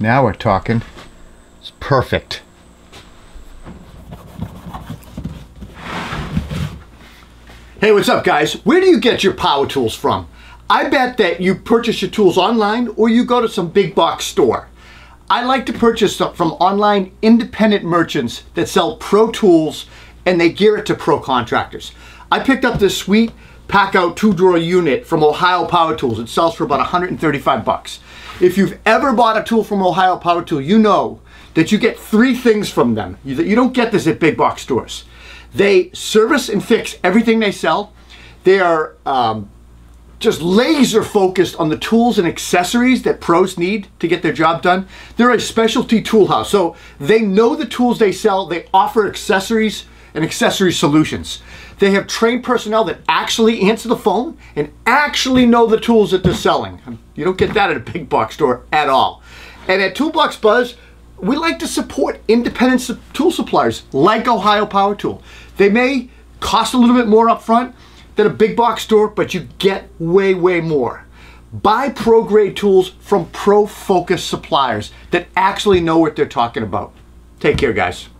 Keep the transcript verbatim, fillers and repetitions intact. Now we're talking. It's perfect. Hey, what's up, guys? Where do you get your power tools from? I bet that you purchase your tools online or you go to some big box store. I like to purchase from online independent merchants that sell pro tools and they gear it to pro contractors. I picked up this sweet pack-out two-drawer unit from Ohio Power Tools. It sells for about one hundred thirty-five bucks. If you've ever bought a tool from Ohio Power Tool, you know that you get three things from them. You, you don't get this at big box stores. They service and fix everything they sell. They are um, just laser focused on the tools and accessories that pros need to get their job done. They're a specialty tool house, so they know the tools they sell. They offer accessories and accessory solutions. They have trained personnel that actually answer the phone and actually know the tools that they're selling. You don't get that at a big box store at all. And at Toolbox Buzz, we like to support independent su- tool suppliers like Ohio Power Tool. They may cost a little bit more up front than a big box store, but you get way, way more. Buy pro-grade tools from pro-focused suppliers that actually know what they're talking about. Take care, guys.